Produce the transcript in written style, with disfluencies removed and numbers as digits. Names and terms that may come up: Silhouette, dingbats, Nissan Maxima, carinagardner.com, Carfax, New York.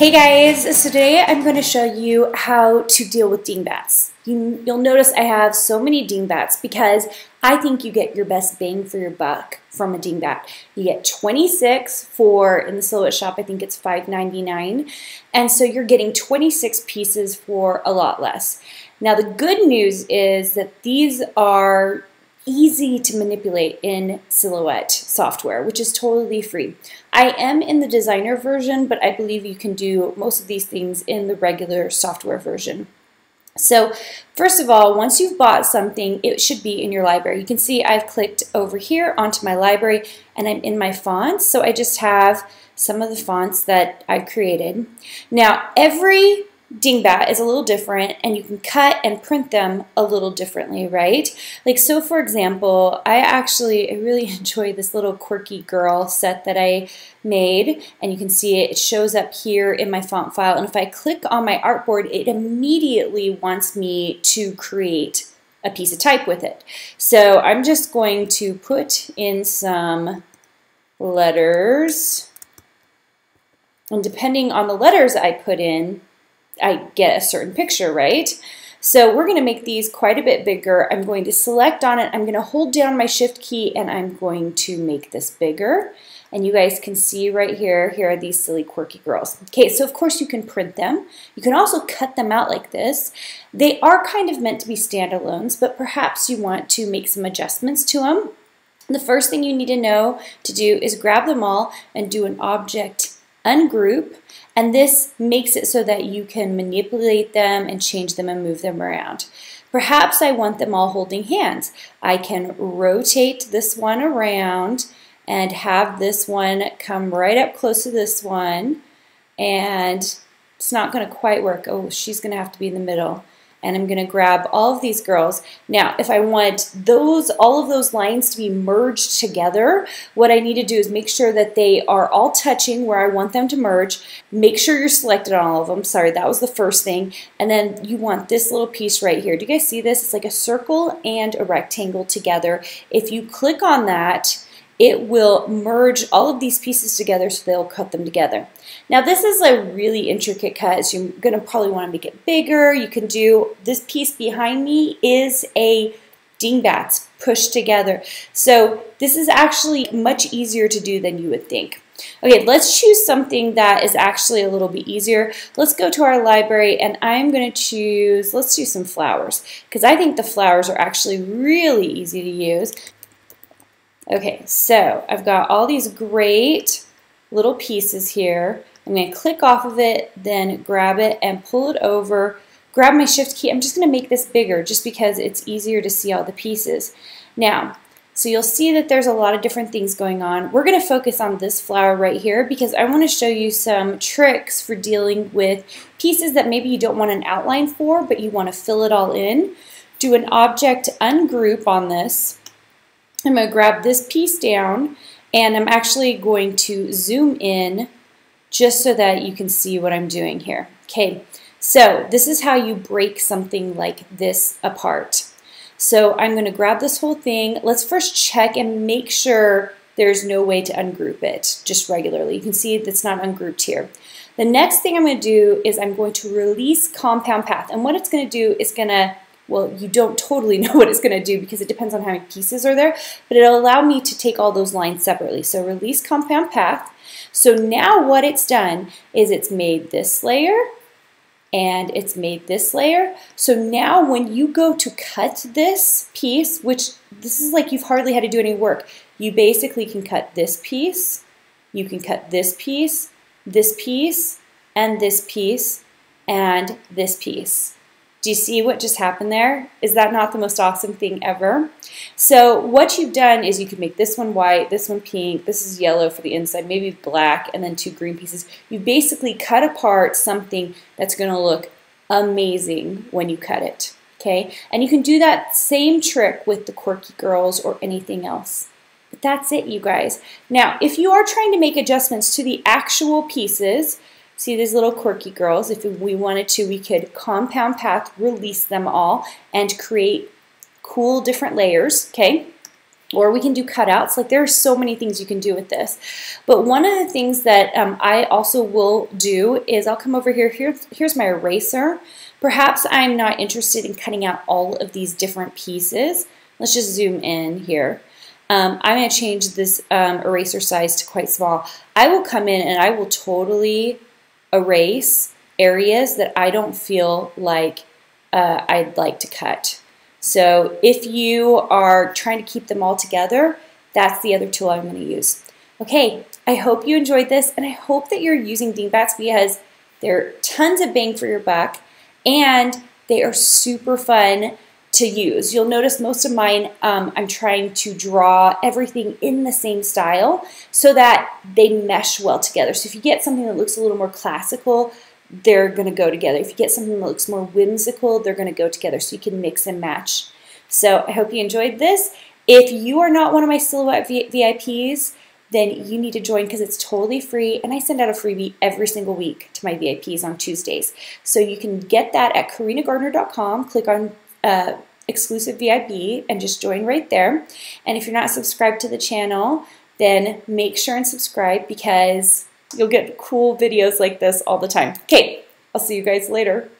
Hey guys, so today I'm going to show you how to deal with dingbats. You'll notice I have so many dingbats because I think you get your best bang for your buck from a dingbat. You get 26 for, in the Silhouette shop, I think it's $5.99, and so you're getting 26 pieces for a lot less. Now the good news is that these are easy to manipulate in Silhouette software, which is totally free. I am in the designer version, but I believe you can do most of these things in the regular software version. So first of all, once you've bought something, it should be in your library. You can see I've clicked over here onto my library and I'm in my fonts, so I just have some of the fonts that I've created. Now every dingbat is a little different, and you can cut and print them a little differently, right? Like, so for example, I really enjoy this little quirky girl set that I made, and you can see it shows up here in my font file, and if I click on my artboard, it immediately wants me to create a piece of type with it. So I'm just going to put in some letters, and depending on the letters I put in, I get a certain picture, right? So we're going to make these quite a bit bigger. I'm going to select on it, I'm going to hold down my shift key, and I'm going to make this bigger. And you guys can see right here, here are these silly quirky girls. Okay, so of course you can print them. You can also cut them out like this. They are kind of meant to be standalones, but perhaps you want to make some adjustments to them. The first thing you need to know to do is grab them all and do an object ungroup, and this makes it so that you can manipulate them and change them and move them around. Perhaps I want them all holding hands. I can rotate this one around and have this one come right up close to this one, and it's not going to quite work. Oh, she's going to have to be in the middle. And I'm going to grab all of these girls. Now, if I want all of those lines to be merged together, what I need to do is make sure that they are all touching where I want them to merge. Make sure you're selected on all of them. Sorry, that was the first thing. And then you want this little piece right here. Do you guys see this? It's like a circle and a rectangle together. If you click on that, it will merge all of these pieces together, so they'll cut them together. Now this is a really intricate cut, so you're going to probably want to make it bigger. You can do this piece behind me is a dingbats pushed together. So this is actually much easier to do than you would think. Okay, let's choose something that is actually a little bit easier. Let's go to our library, and I'm going to choose, let's do some flowers, because I think the flowers are actually really easy to use. Okay, so I've got all these great little pieces here. I'm going to click off of it, then grab it and pull it over, grab my shift key. I'm just going to make this bigger just because it's easier to see all the pieces. Now, so you'll see that there's a lot of different things going on. We're going to focus on this flower right here because I want to show you some tricks for dealing with pieces that maybe you don't want an outline for, but you want to fill it all in. Do an object ungroup on this. I'm going to grab this piece down, and I'm actually going to zoom in just so that you can see what I'm doing here. Okay, so this is how you break something like this apart. So I'm going to grab this whole thing. Let's first check and make sure there's no way to ungroup it just regularly. You can see that's not ungrouped here. The next thing I'm going to do is I'm going to release compound path, and what it's going to do is well, you don't totally know what it's going to do because it depends on how many pieces are there, but it'll allow me to take all those lines separately. So release compound path. So now what it's done is it's made this layer and it's made this layer. So now when you go to cut this piece, which this is like you've hardly had to do any work, you basically can cut this piece, you can cut this piece, and this piece, and this piece. Do you see what just happened there? Is that not the most awesome thing ever? So what you've done is you can make this one white, this one pink, this is yellow for the inside, maybe black, and then two green pieces. You basically cut apart something that's going to look amazing when you cut it, okay? And you can do that same trick with the quirky girls or anything else. But that's it, you guys. Now, if you are trying to make adjustments to the actual pieces, see these little quirky girls, if we wanted to, we could compound path, release them all, and create cool different layers, okay? or we can do cutouts. Like, there are so many things you can do with this. But one of the things that I also will do is I'll come over here's my eraser. Perhaps I'm not interested in cutting out all of these different pieces. Let's just zoom in here. I'm going to change this eraser size to quite small. I will come in and I will totally erase areas that I don't feel like I'd like to cut. So if you are trying to keep them all together, that's the other tool I'm going to use. Okay, I hope you enjoyed this, and I hope that you're using dingbats because they're tons of bang for your buck, and they are super fun to use. You'll notice most of mine, I'm trying to draw everything in the same style so that they mesh well together. So if you get something that looks a little more classical, they're going to go together. If you get something that looks more whimsical, they're going to go together. So you can mix and match. So I hope you enjoyed this. If you are not one of my Silhouette VIPs, then you need to join because it's totally free, and I send out a freebie every single week to my VIPs on Tuesdays. So you can get that at carinagardner.com. Click on exclusive VIP and just join right there. And if you're not subscribed to the channel, then make sure and subscribe because you'll get cool videos like this all the time. Okay, I'll see you guys later.